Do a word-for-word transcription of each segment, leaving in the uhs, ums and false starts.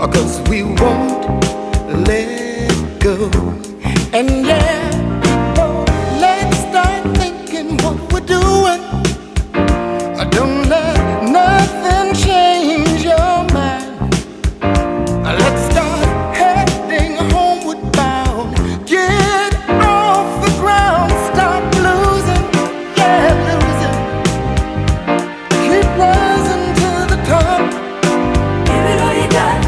'Cause we won't let go. And yeah, oh, let's start thinking what we're doing. I don't let nothing change your mind. Let's start heading homeward bound. Get off the ground, stop losing, yeah, losing. Keep rising to the top. Give it all you got.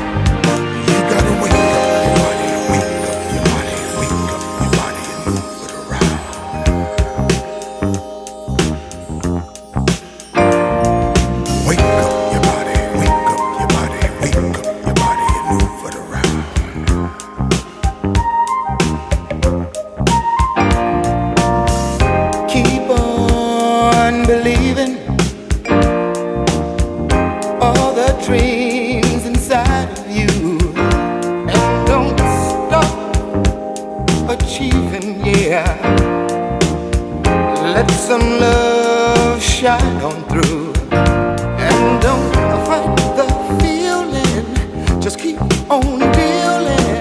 Believing all the dreams inside of you, and don't stop achieving, yeah. Let some love shine on through, and don't fight the feeling, just keep on dealing.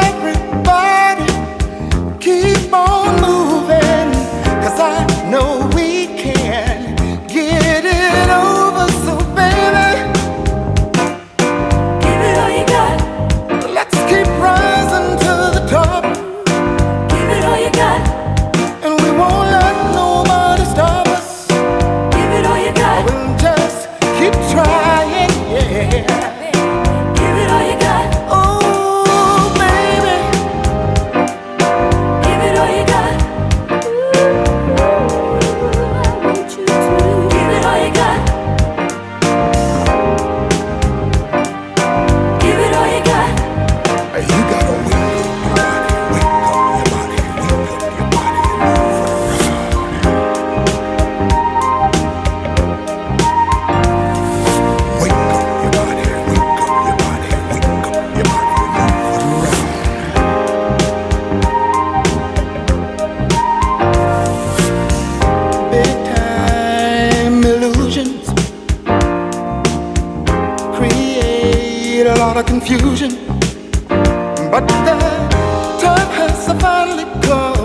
Everybody keep on moving, 'cause I know we a lot of confusion, but the time has finally come.